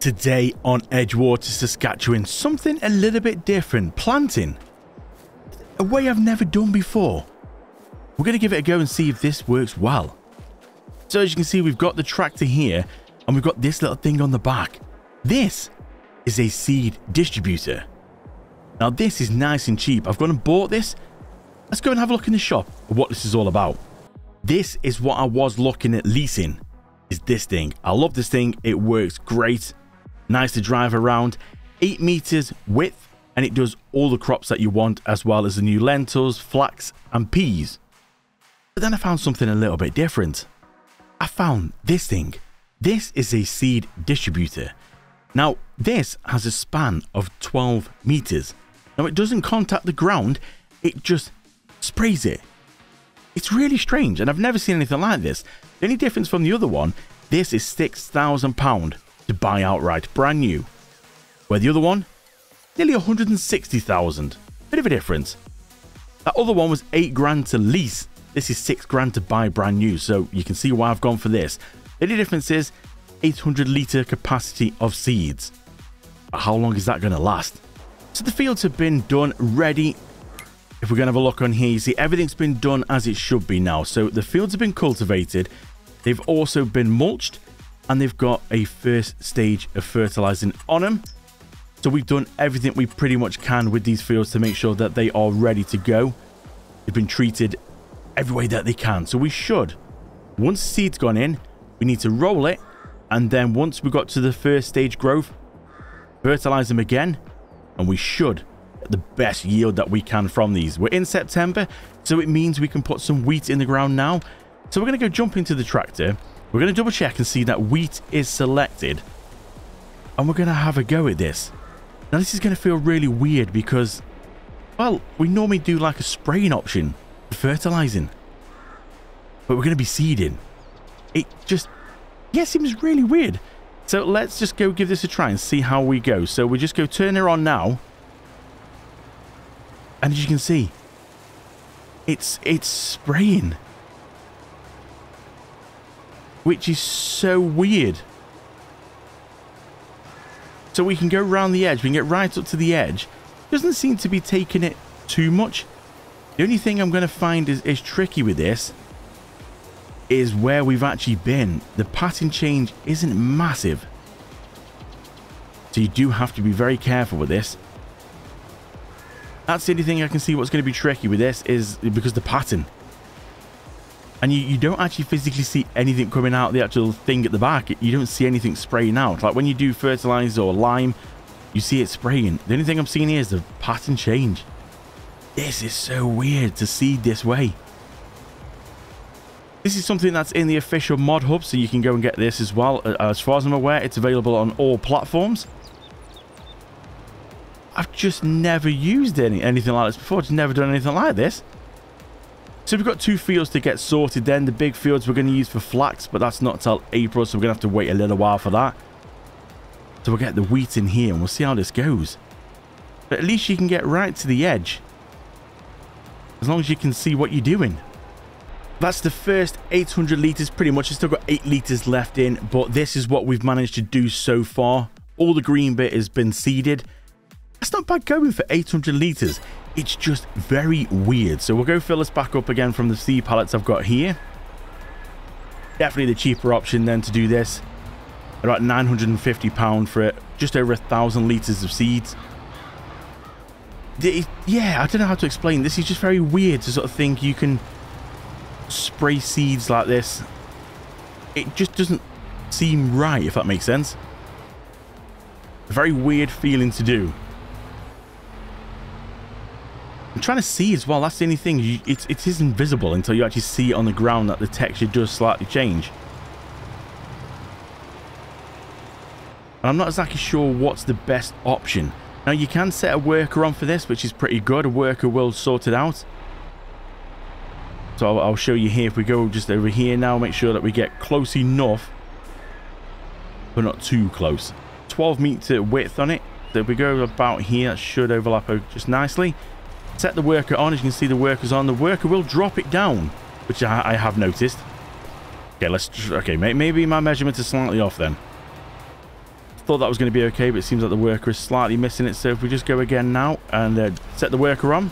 Today on Edgewater, Saskatchewan, something a little bit different, planting. A way I've never done before. We're going to give it a go and see if this works well. So as you can see, we've got the tractor here and we've got this little thing on the back. This is a seed distributor. Now this is nice and cheap. I've gone and bought this. Let's go and have a look in the shop at what this is all about. This is what I was looking at leasing, is this thing. I love this thing. It works great. Nice to drive around, 8 meters width, and it does all the crops that you want, as well as the new lentils, flax and peas. But then I found something a little bit different. I found this thing. This is a seed distributor. Now this has a span of 12 meters. Now it doesn't contact the ground, it just sprays it. It's really strange and I've never seen anything like this. The only difference from the other one, this is £6,000. To buy outright brand new, where the other one nearly 160,000. Bit of a difference. That other one was 8 grand to lease, this is 6 grand to buy brand new, so you can see why I've gone for this. The only difference is 800-litre capacity of seeds, but how long is that going to last? So the fields have been done ready. If we're going to have a look on here, you see everything's been done as it should be now. So the fields have been cultivated, they've also been mulched, and they've got a first stage of fertilizing on them. So we've done everything we pretty much can with these fields to make sure that they are ready to go. They've been treated every way that they can. So we should, once the seed's gone in, we need to roll it. And then once we got to the first stage growth, fertilize them again. And we should get the best yield that we can from these. We're in September, so it means we can put some wheat in the ground now. So we're going to go jump into the tractor. We're going to double check and see that wheat is selected, and we're going to have a go at this. Now this is going to feel really weird because, well, we normally do like a spraying option for fertilizing, but we're going to be seeding. It just, yeah, seems really weird. So let's just go give this a try and see how we go. So we just go turn her on now, and as you can see, it's spraying, which is so weird. So we can go round the edge, we can get right up to the edge. Doesn't seem to be taking it too much. The only thing I'm going to find is tricky with this is where we've actually been. The pattern change isn't massive, so you do have to be very careful with this. That's the only thing I can see what's going to be tricky with this, is because the pattern. And you don't actually physically see anything coming out of the actual thing at the back. You don't see anything spraying out. Like when you do fertilize or lime, you see it spraying. The only thing I'm seeing here is the pattern change. This is so weird to seed this way. This is something that's in the official mod hub, so you can go and get this as well. As far as I'm aware, it's available on all platforms. I've just never used anything like this before. I've just never done anything like this. So we've got two fields to get sorted then. The big fields we're going to use for flax, but that's not till April, so we're going to have to wait a little while for that. So we'll get the wheat in here and we'll see how this goes. But at least you can get right to the edge, as long as you can see what you're doing. That's the first 800 litres pretty much. It's still got 8 litres left in, but this is what we've managed to do so far. All the green bit has been seeded. That's not bad going for 800 litres. It's just very weird. So we'll go fill this back up again from the seed pallets I've got here. Definitely the cheaper option then to do this. About £950 for it. Just over 1,000 litres of seeds. Yeah, I don't know how to explain this. It's just very weird to sort of think you can spray seeds like this. It just doesn't seem right, if that makes sense. A very weird feeling to do. I'm trying to see as well, that's the only thing, it is invisible until you actually see it on the ground that the texture does slightly change. And I'm not exactly sure what's the best option. Now you can set a worker on for this, which is pretty good. A worker will sort it out. So I'll show you here. If we go just over here now, make sure that we get close enough, but not too close. 12 meter width on it. So if we go about here, that should overlap just nicely. Set the worker on. As you can see, the worker's on. The worker will drop it down, which I have noticed. Okay, maybe my measurements are slightly off then. thought that was going to be okay, but it seems like the worker is slightly missing it. So if we just go again now and set the worker on.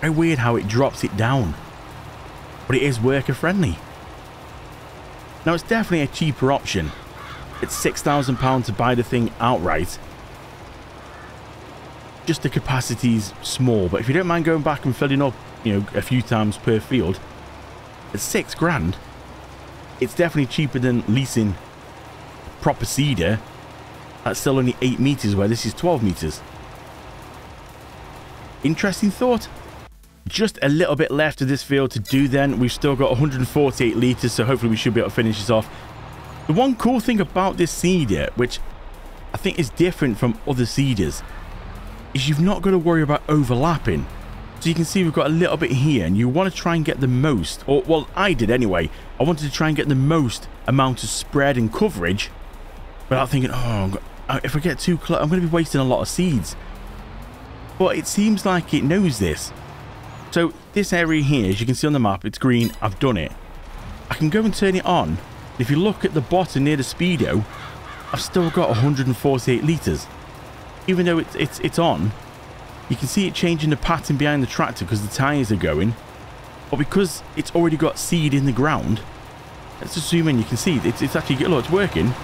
Very weird how it drops it down, but it is worker friendly. Now it's definitely a cheaper option. It's £6,000 to buy the thing outright. Just the capacity's small, but if you don't mind going back and filling up, you know, a few times per field, at £6,000, it's definitely cheaper than leasing proper cedar. That's still only 8 meters, where this is 12 meters. Interesting thought. Just a little bit left of this field to do then. We've still got 148 liters, so hopefully we should be able to finish this off. The one cool thing about this cedar, which I think is different from other cedars, is you've not got to worry about overlapping. So you can see we've got a little bit here, and you want to try and get the most, or well, I did anyway. I wanted to try and get the most amount of spread and coverage without thinking, oh, if I get too close, I'm going to be wasting a lot of seeds. But it seems like it knows this. So this area here, as you can see on the map, it's green. I've done it. I can go and turn it on. If you look at the bottom near the speedo, I've still got 148 litres. Even though it's on, you can see it changing the pattern behind the tractor because the tyres are going. But because it's already got seed in the ground, let's just zoom in, you can see it's actually, look, it's working.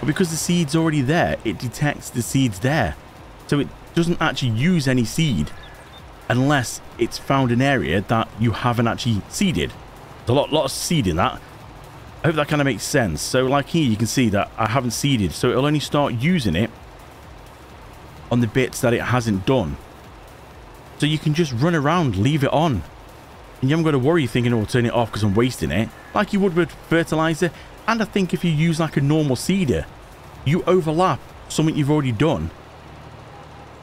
But because the seed's already there, it detects the seed's there. So it doesn't actually use any seed unless it's found an area that you haven't actually seeded. There's a lot of seed in that. I hope that kind of makes sense. So like here, you can see that I haven't seeded, so it'll only start using it on the bits that it hasn't done. So you can just run around, leave it on, and you haven't got to worry thinking, oh, I'll turn it off because I'm wasting it, like you would with fertilizer. And I think if you use like a normal seeder, you overlap something you've already done,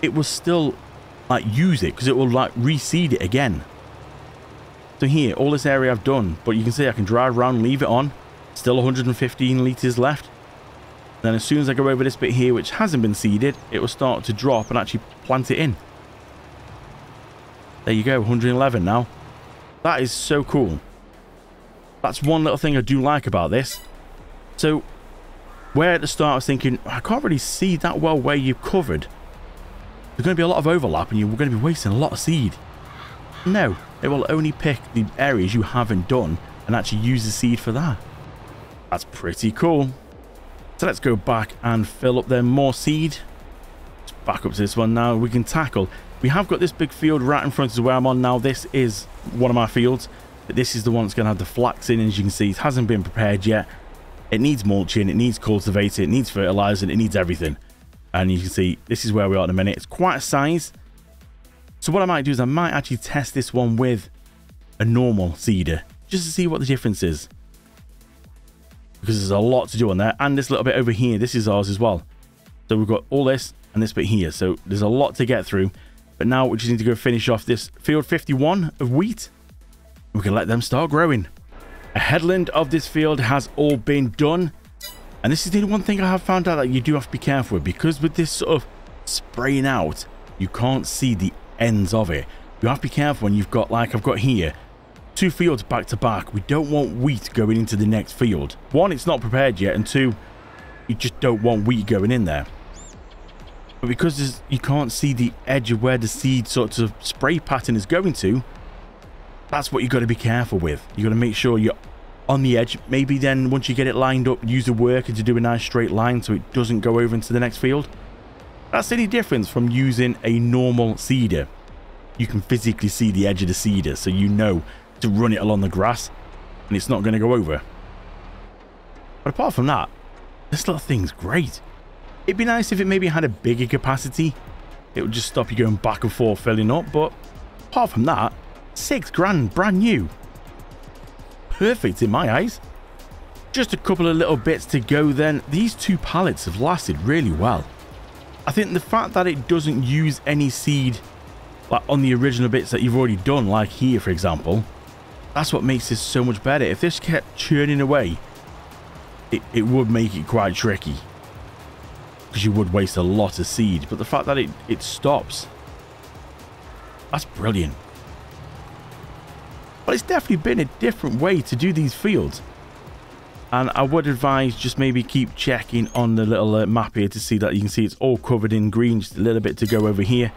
it will still like use it because it will like reseed it again. So here, all this area I've done, but you can see I can drive around, leave it on, still 115 liters left. Then as soon as I go over this bit here, which hasn't been seeded, it will start to drop and actually plant it in. There you go, 111 now. That is so cool. That's one little thing I do like about this. So where at the start I was thinking, I can't really see that well where you've covered. There's going to be a lot of overlap and you're going to be wasting a lot of seed. No, it will only pick the areas you haven't done and actually use the seed for that. That's pretty cool. So let's go back and fill up there more seed. Let's back up to this one now. We can tackle. We have got this big field right in front of where I'm on now. This is one of my fields, but this is the one that's going to have the flax in. And as you can see, it hasn't been prepared yet. It needs mulching, it needs cultivating, it needs fertilizing, it needs everything. And you can see this is where we are in a minute. It's quite a size. So what I might do is I might actually test this one with a normal seeder just to see what the difference is, because there's a lot to do on there. And this little bit over here, this is ours as well. So we've got all this and this bit here. So there's a lot to get through. But now we just need to go finish off this field 51 of wheat. We can let them start growing. A headland of this field has all been done. And this is the one thing I have found out that you do have to be careful with, because with this sort of spraying out, you can't see the ends of it. You have to be careful when you've got, like I've got here, two fields back to back. We don't want wheat going into the next field. One, it's not prepared yet, and two, you just don't want wheat going in there. But because you can't see the edge of where the seed sort of spray pattern is going to, that's what you've got to be careful with. You've got to make sure you're on the edge. Maybe then once you get it lined up, use the worker to do a nice straight line so it doesn't go over into the next field. That's the only difference from using a normal seeder. You can physically see the edge of the seeder, so you know to run it along the grass and it's not going to go over. But apart from that, this little thing's great. It'd be nice if it maybe had a bigger capacity. It would just stop you going back and forth filling up. But apart from that, £6,000 brand new. Perfect in my eyes. Just a couple of little bits to go then. These two pallets have lasted really well. I think the fact that it doesn't use any seed like on the original bits that you've already done, like here for example, that's what makes this so much better. If this kept churning away, it would make it quite tricky because you would waste a lot of seed. But the fact that it stops, that's brilliant. But it's definitely been a different way to do these fields. And I would advise just maybe keep checking on the little map here to see that you can see it's all covered in green, just a little bit to go over here,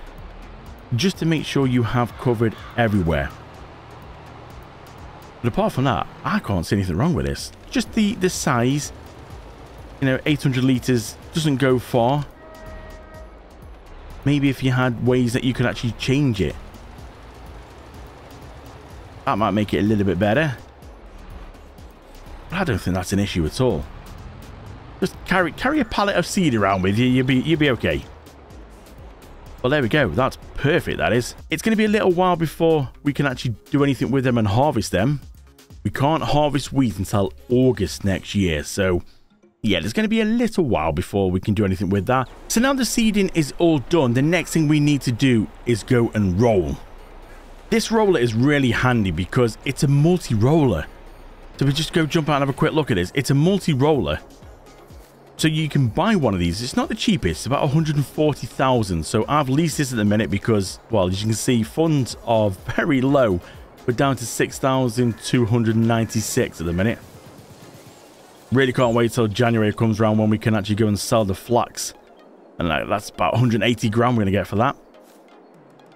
just to make sure you have covered everywhere. But apart from that, I can't see anything wrong with this. Just the size, you know, 800 litres doesn't go far. Maybe if you had ways that you could actually change it, that might make it a little bit better. But I don't think that's an issue at all. Just carry a pallet of seed around with you. You'll be okay. Well, there we go. That's perfect, that is. It's going to be a little while before we can actually do anything with them and harvest them. We can't harvest wheat until August next year. So, yeah, there's going to be a little while before we can do anything with that. So now the seeding is all done. The next thing we need to do is go and roll. This roller is really handy because it's a multi-roller. So we just go jump out and have a quick look at this. It's a multi-roller. So you can buy one of these. It's not the cheapest. It's about 140,000. So I've leased this at the minute because, well, as you can see, funds are very low. We're down to 6,296 at the minute. Really can't wait till January comes around when we can actually go and sell the flax. And that's about 180 grand we're going to get for that.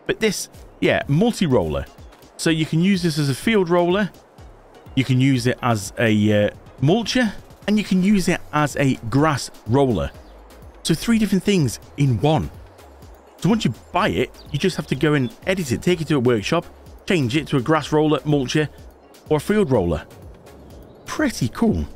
But this, yeah, multi-roller. So you can use this as a field roller. You can use it as a mulcher, and you can use it as a grass roller. So three different things in one. So once you buy it, you just have to go and edit it, take it to a workshop, change it to a grass roller, mulcher, or a field roller. Pretty cool.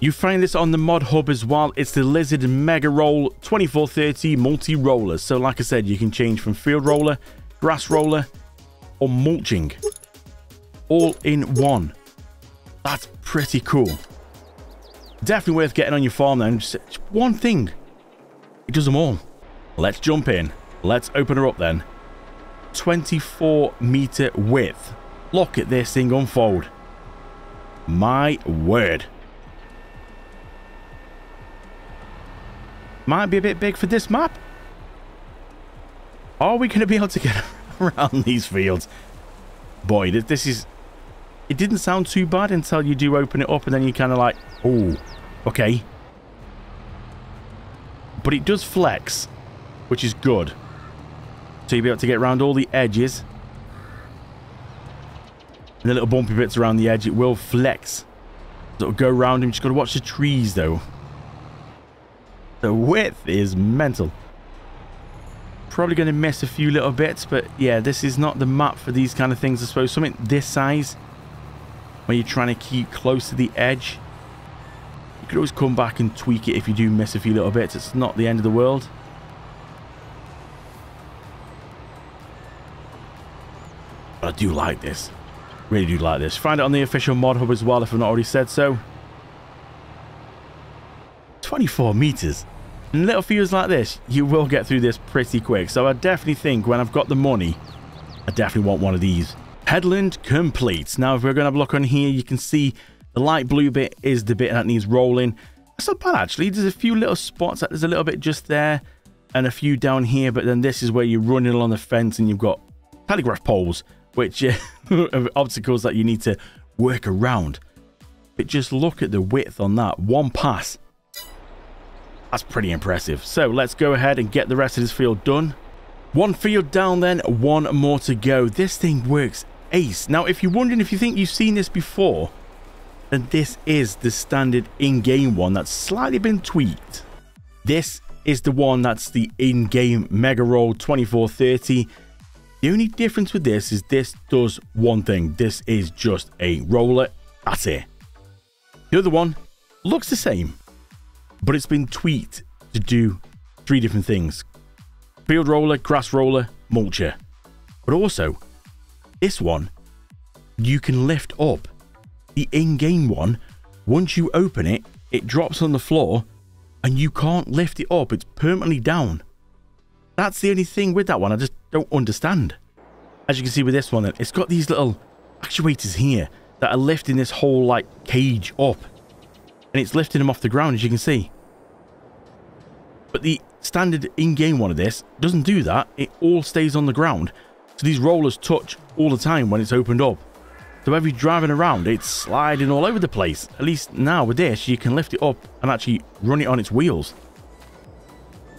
You find this on the mod hub as well. It's the Lizard Mega Roll 2430 Multi-Roller. So like I said, you can change from field roller, grass roller, or mulching. All in one. That's pretty cool. Definitely worth getting on your farm then. Just one thing. It does them all. Let's jump in. Let's open her up then. 24-meter width. Look at this thing unfold. My word. Might be a bit big for this map. Are we going to be able to get around these fields? Boy, this is... It didn't sound too bad until you do open it up and then you're kind of like, oh, okay. But it does flex, which is good. So you'll be able to get around all the edges. And the little bumpy bits around the edge, it will flex. So it'll go around them. Just got to watch the trees, though. The width is mental. Probably going to miss a few little bits, but yeah, this is not the map for these kind of things, I suppose. Something this size, when you're trying to keep close to the edge, you could always come back and tweak it if you do miss a few little bits. It's not the end of the world. But I do like this. Really do like this. Find it on the official mod hub as well if I've not already said so. 24 meters. And little fields like this, you will get through this pretty quick. So I definitely think when I've got the money, I definitely want one of these. Headland complete. Now, if we're going to have a look on here, you can see the light blue bit is the bit that needs rolling. That's not bad, actually. There's a few little spots. There's a little bit just there and a few down here. But then this is where you're running along the fence and you've got telegraph poles, which are obstacles that you need to work around. But just look at the width on that. One pass. That's pretty impressive. So let's go ahead and get the rest of this field done. One field down then, one more to go. This thing works ace. Now, if you're wondering if you think you've seen this before, then this is the standard in-game one that's slightly been tweaked. This is the one that's the in-game Mega Roll 2430. The only difference with this is this does one thing. This is just a roller. That's it. The other one looks the same, but it's been tweaked to do three different things. Field roller, grass roller, mulcher. But also, this one, you can lift up. The in-game one, once you open it, it drops on the floor and you can't lift it up. It's permanently down. That's the only thing with that one I just don't understand. As you can see with this one, it's got these little actuators here that are lifting this whole, like, cage up. And it's lifting them off the ground, as you can see. But the standard in-game one of this doesn't do that. It all stays on the ground. So these rollers touch all the time when it's opened up. So whenever you're driving around, it's sliding all over the place. At least now with this, you can lift it up and actually run it on its wheels.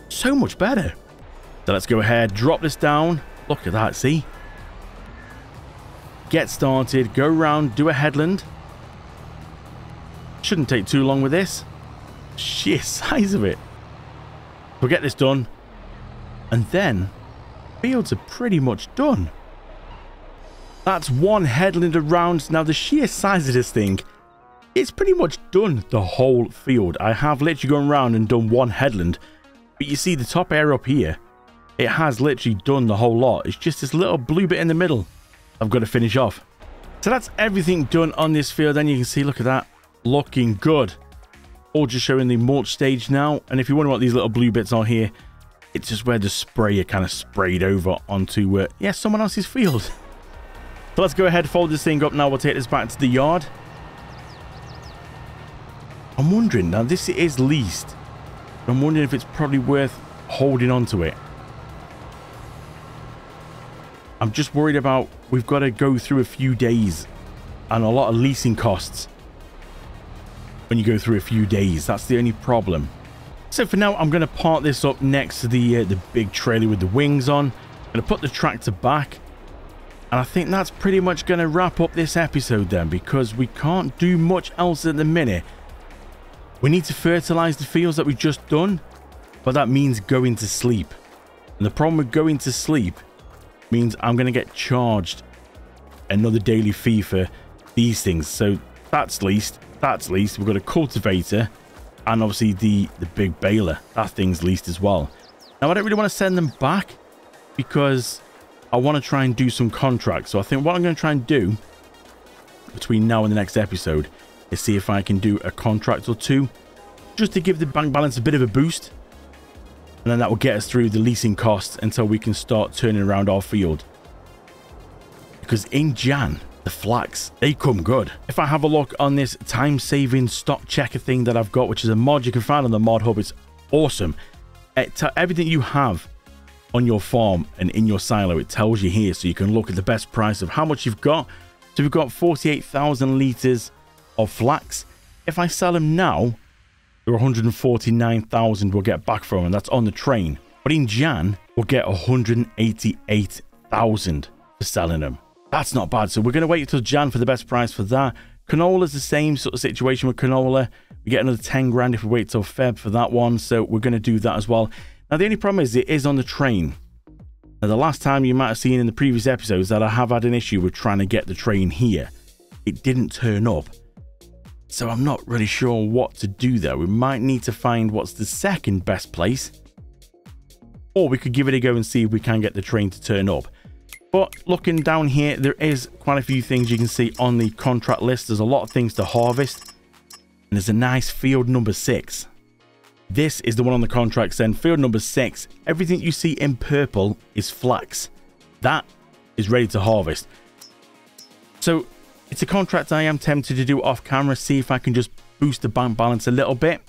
So much better. So let's go ahead, drop this down. Look at that, see? Get started, go round, do a headland. Shouldn't take too long with this. Sheer size of it. We'll get this done. And then, fields are pretty much done. That's one headland around. Now the sheer size of this thing, it's pretty much done the whole field. I have literally gone around and done one headland. But you see the top area up here, it has literally done the whole lot. It's just this little blue bit in the middle I've got to finish off. So that's everything done on this field. Then you can see, look at that, looking good. All just showing the mulch stage now. And if you wonder what these little blue bits are here, it's just where the sprayer kind of sprayed over onto, yeah, someone else's field. So let's go ahead, fold this thing up now. We'll take this back to the yard. I'm wondering, now this is leased. I'm wondering if it's probably worth holding on to it. I'm just worried about, we've got to go through a few days and a lot of leasing costs when you go through a few days. That's the only problem. So for now, I'm going to park this up next to the big trailer with the wings on. I'm going to put the tractor back. And I think that's pretty much going to wrap up this episode then, because we can't do much else at the minute. We need to fertilize the fields that we've just done, but that means going to sleep. And the problem with going to sleep means I'm going to get charged another daily fee for these things. So that's leased. That's leased. We've got a cultivator and obviously the big baler. That thing's leased as well. Now, I don't really want to send them back because I want to try and do some contracts. So I think what I'm going to try and do between now and the next episode is see if I can do a contract or two just to give the bank balance a bit of a boost. And then that will get us through the leasing costs until we can start turning around our field. Because in Jan, the flax, they come good. If I have a look on this time-saving stock checker thing that I've got, which is a mod you can find on the mod hub, it's awesome. Everything you have on your farm and in your silo, it tells you here, so you can look at the best price of how much you've got. So we've got 48,000 litres of flax. If I sell them now, there are 149,000 we'll get back from, and that's on the train. But in Jan, we'll get 188,000 for selling them. That's not bad. So we're going to wait until Jan for the best price for that. Canola's the same sort of situation with canola. We get another 10 grand if we wait till Feb for that one. So we're going to do that as well. Now, the only problem is it is on the train. Now, the last time you might have seen in the previous episodes that I have had an issue with trying to get the train here. It didn't turn up. So I'm not really sure what to do there. We might need to find what's the second best place. Or we could give it a go and see if we can get the train to turn up. But looking down here, there is quite a few things you can see on the contract list. There's a lot of things to harvest. And there's a nice field number 6. This is the one on the contract then. Field number 6. Everything you see in purple is flax. That is ready to harvest. So it's a contract I am tempted to do off camera, see if I can just boost the bank balance a little bit.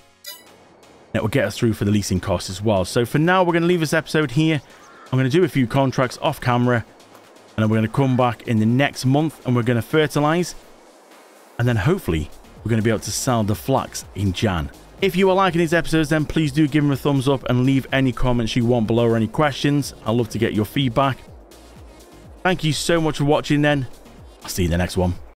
That will get us through for the leasing costs as well. So for now, we're going to leave this episode here. I'm going to do a few contracts off camera, and then we're going to come back in the next month and we're going to fertilize. And then hopefully we're going to be able to sell the flax in Jan. If you are liking these episodes, then please do give them a thumbs up and leave any comments you want below or any questions. I'd love to get your feedback. Thank you so much for watching then. I'll see you in the next one.